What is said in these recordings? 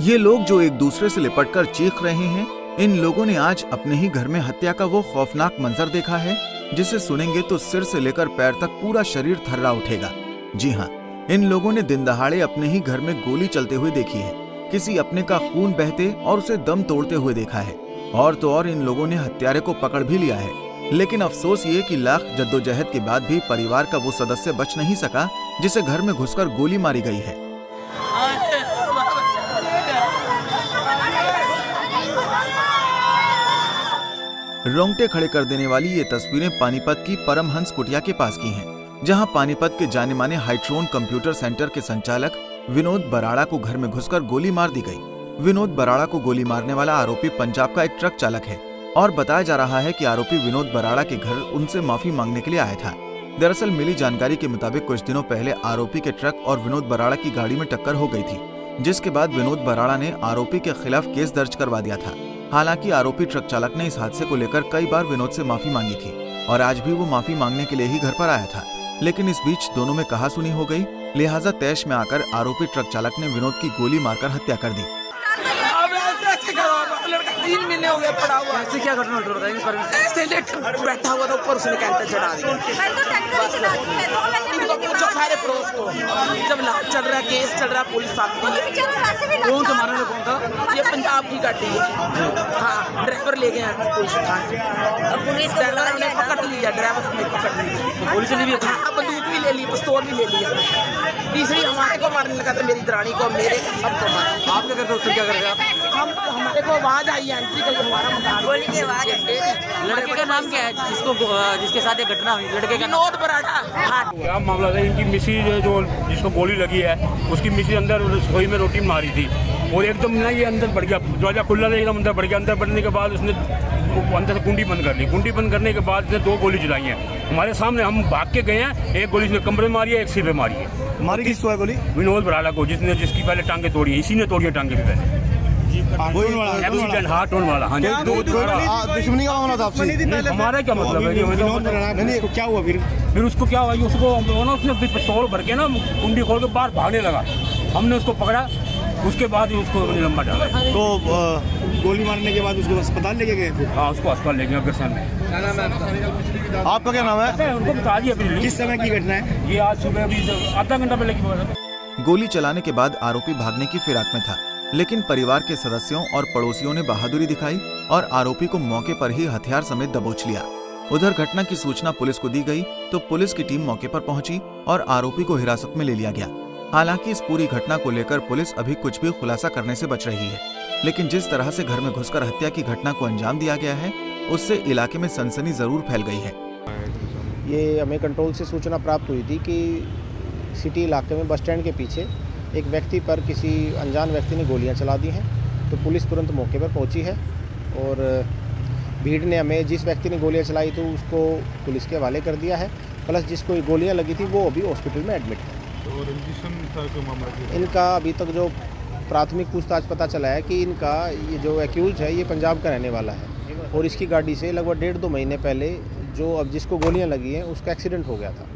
ये लोग जो एक दूसरे से लिपटकर चीख रहे हैं, इन लोगों ने आज अपने ही घर में हत्या का वो खौफनाक मंजर देखा है जिसे सुनेंगे तो सिर से लेकर पैर तक पूरा शरीर थर्रा उठेगा। जी हाँ, इन लोगों ने दिन दहाड़े अपने ही घर में गोली चलते हुए देखी है, किसी अपने का खून बहते और उसे दम तोड़ते हुए देखा है। और तो और इन लोगों ने हत्यारे को पकड़ भी लिया है, लेकिन अफसोस ये कि लाख जद्दोजहद के बाद भी परिवार का वो सदस्य बच नहीं सका जिसे घर में घुसकर गोली मारी गई है। रोंगटे खड़े कर देने वाली ये तस्वीरें पानीपत की परमहंस कुटिया के पास की हैं, जहां पानीपत के जाने माने हाइड्रोन कंप्यूटर सेंटर के संचालक विनोद बराड़ा को घर में घुसकर गोली मार दी गई। विनोद बराड़ा को गोली मारने वाला आरोपी पंजाब का एक ट्रक चालक है और बताया जा रहा है कि आरोपी विनोद बराड़ा के घर उनसे माफी मांगने के लिए आया था। दरअसल मिली जानकारी के मुताबिक कुछ दिनों पहले आरोपी के ट्रक और विनोद बराड़ा की गाड़ी में टक्कर हो गई थी, जिसके बाद विनोद बराड़ा ने आरोपी के खिलाफ केस दर्ज करवा दिया था। हालांकि आरोपी ट्रक चालक ने इस हादसे को लेकर कई बार विनोद से माफी मांगी थी और आज भी वो माफी मांगने के लिए ही घर पर आया था, लेकिन इस बीच दोनों में कहासुनी हो गई। लिहाजा तैश में आकर आरोपी ट्रक चालक ने विनोद की गोली मारकर हत्या कर दी। तीन महीने हो गए पड़ा हुआ, ऐसे क्या घटना हो रही है? ऐसे बैठा हुआ था, ऊपर उसने कैंटर चढ़ा दिया। जब लाश चल रहा है, केस चल रहा है, पुलिस साथ में। कौन तुम्हारा लोग कौन था? ये पंजाब की गाड़ी है, हाँ ड्राइवर ले गए पुलिस थाने, ड्राइवर ने पकड़ लिया, ड्राइवर ने पकड़ लिया, पुलिस ने भी बंदूक भी ले ली, पिस्तौल भी ले लिया। तीसरी हमारे को मारने लगा था, मेरी दरानी को, मेरे सबको मारा। आप क्या करते, क्या कर रहे आप? हम हमारे को आवाज़ आई एंट्री का, हमारा मकान के बाद। लड़के का नाम क्या है जिसको जिसके साथ ये घटना हुई? लड़के का विनोद बराड़ा। क्या मामला था? इनकी मिसी जो जिसको गोली लगी है उसकी मिसी अंदर रसोई में रोटी मारी थी और एकदम ना ये अंदर बढ़ गया, दरवाजा खुला था, एकदम अंदर बढ़ गया। अंदर बढ़ने के बाद उसने अंदर से कुंडी बंद कर ली, कुंडी बंद करने के बाद उसने दो गोली चलाई है हमारे सामने। हम भाग के गए हैं, एक गोली उसने कमरे मारी है, एक सिर पे मारी है। मारी किसको है गोली? विनोद बराड़ा को, जिसने जिसकी पहले टांगे तोड़ी है, इसी ने तोड़ी है टांगे भी पहले। हाथ टोन वाला दुश्मनी का होना था आपसे, हमारा क्या मतलब है? क्या हुआ फिर उसको? क्या हुआ उसको? उसने पिस्तौल भर के ना कुंडी खोल के बाहर भागने लगा, हमने उसको पकड़ा, उसके बाद ही उसको लंबा डाला। तो गोली मारने के बाद उसको अस्पताल लेके गए? हाँ, उसको अस्पताल लेके गए अग्रसर में। आपका क्या नाम है? उनको बता दिया। किस समय की घटना है ये? आज सुबह, अभी आधा घंटा पहले की। गोली चलाने के बाद आरोपी भागने की फिराक में था, लेकिन परिवार के सदस्यों और पड़ोसियों ने बहादुरी दिखाई और आरोपी को मौके पर ही हथियार समेत दबोच लिया। उधर घटना की सूचना पुलिस को दी गई तो पुलिस की टीम मौके पर पहुंची और आरोपी को हिरासत में ले लिया गया। हालांकि इस पूरी घटना को लेकर पुलिस अभी कुछ भी खुलासा करने से बच रही है, लेकिन जिस तरह से घर में घुसकर हत्या की घटना को अंजाम दिया गया है उससे इलाके में सनसनी जरूर फैल गई है। ये हमें कंट्रोल से सूचना प्राप्त हुई थी कि सिटी इलाके में बस स्टैंड के पीछे एक व्यक्ति पर किसी अनजान व्यक्ति ने गोलियां चला दी हैं, तो पुलिस तुरंत मौके पर पहुंची है और भीड़ ने हमें जिस व्यक्ति ने गोलियां चलाई तो उसको पुलिस के हवाले कर दिया है, प्लस जिसको गोलियां लगी थी वो अभी हॉस्पिटल में एडमिट है। तो इनका अभी तक जो प्राथमिक पूछताछ पता चला है कि इनका ये जो एक्यूज है ये पंजाब का रहने वाला है और इसकी गाड़ी से लगभग 1.5-2 महीने पहले जो अब जिसको गोलियाँ लगी हैं उसका एक्सीडेंट हो गया था,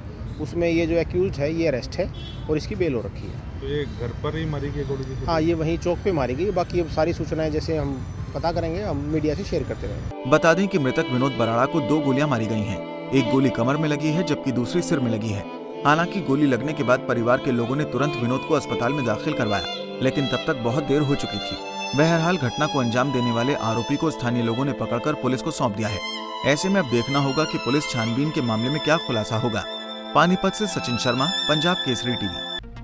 उसमें ये जो एक्यूज है ये अरेस्ट है और इसकी बेल हो रखी है। तो ये घर पर ही मारी गई गोली? हाँ, ये वहीं चौक पे मारी गई। बाकी अब सारी सूचनाएं जैसे हम पता करेंगे हम मीडिया से शेयर करते रहेंगे। बता दें कि मृतक विनोद बराड़ा को 2 गोलियां मारी गई हैं, एक गोली कमर में लगी है जबकि दूसरी सिर में लगी है। हालांकि गोली लगने के बाद परिवार के लोगों ने तुरंत विनोद को अस्पताल में दाखिल करवाया, लेकिन तब तक बहुत देर हो चुकी थी। बहरहाल घटना को अंजाम देने वाले आरोपी को स्थानीय लोगों ने पकड़कर पुलिस को सौंप दिया है। ऐसे में अब देखना होगा कि पुलिस छानबीन के मामले में क्या खुलासा होगा। पानीपत से सचिन शर्मा, पंजाब केसरी टीवी।